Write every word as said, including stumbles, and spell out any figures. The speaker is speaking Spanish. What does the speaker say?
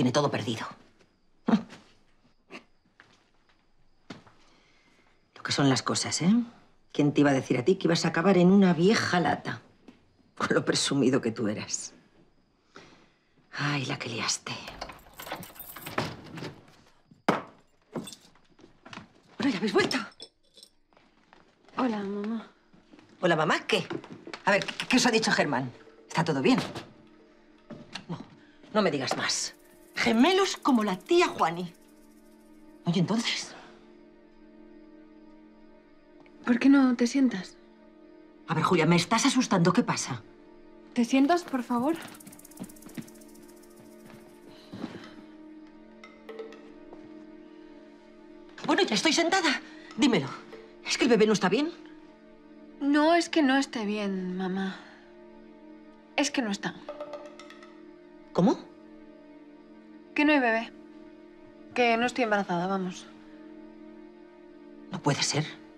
tiene todo perdido. Lo que son las cosas, ¿eh? ¿Quién te iba a decir a ti que ibas a acabar en una vieja lata? Con lo presumido que tú eras. Ay, la que liaste. Bueno, ya habéis vuelto. Hola, mamá. Hola, mamá, ¿qué? A ver, ¿qué, qué os ha dicho Germán? ¿Está todo bien? No, no me digas más. Gemelos como la tía Juani. Oye, entonces... ¿Por qué no te sientas? A ver, Julia, me estás asustando. ¿Qué pasa? ¿Te sientas, por favor? Bueno, ya estoy sentada. Dímelo. ¿Es que el bebé no está bien? No es que no esté bien, mamá. Es que no está. ¿Cómo? Que no hay bebé. Que no estoy embarazada, vamos. No puede ser.